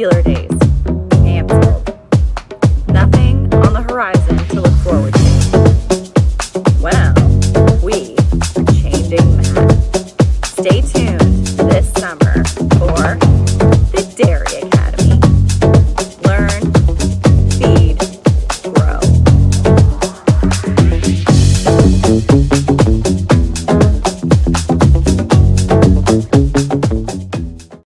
dealer days.